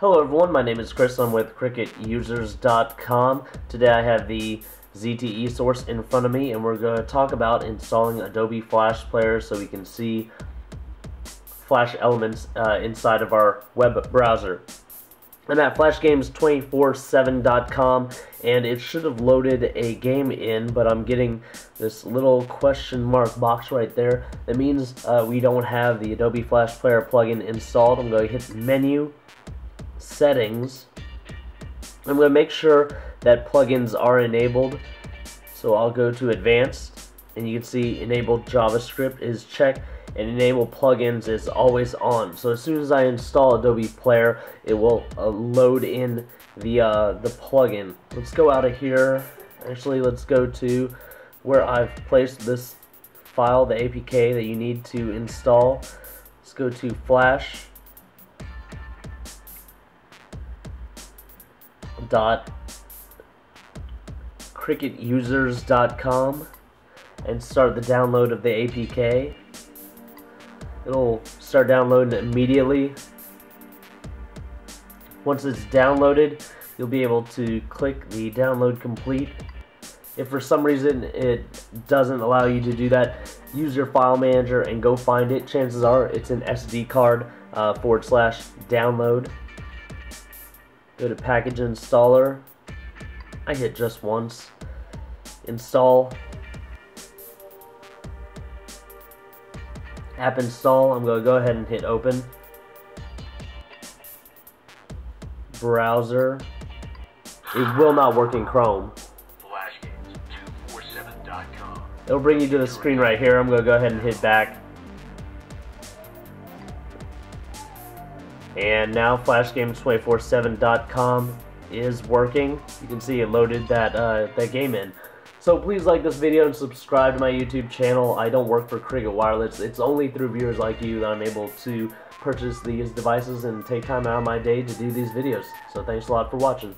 Hello everyone, my name is Chris, I'm with cricketusers.com. Today I have the ZTE Source in front of me and we're going to talk about installing Adobe Flash Player so we can see Flash elements inside of our web browser. I'm at flashgames247.com and it should have loaded a game in, but I'm getting this little question mark box right there. That means we don't have the Adobe Flash Player plugin installed. I'm going to hit Menu, Settings. I'm going to make sure that plugins are enabled, so I'll go to Advanced and you can see Enable JavaScript is checked and Enable Plugins is always on. So as soon as I install Adobe Player, it will load in the plugin. Let's go out of here. Actually, let's go to where I've placed this file, the APK that you need to install. Let's go to Flash .cricketusers.com and start the download of the APK. It'll start downloading immediately. Once it's downloaded, you'll be able to click the download complete. If for some reason it doesn't allow you to do that, use your file manager and go find it. Chances are it's an SD card /download. Go to package installer. I hit just once. Install. App install. I'm going to go ahead and hit open. Browser. It will not work in Chrome. Flashgames247.com. It'll bring you to the screen right here. I'm going to go ahead and hit back. And now flashgames247.com is working. You can see it loaded that game in. So please like this video and subscribe to my YouTube channel. I don't work for Cricket Wireless. It's only through viewers like you that I'm able to purchase these devices and take time out of my day to do these videos. So thanks a lot for watching.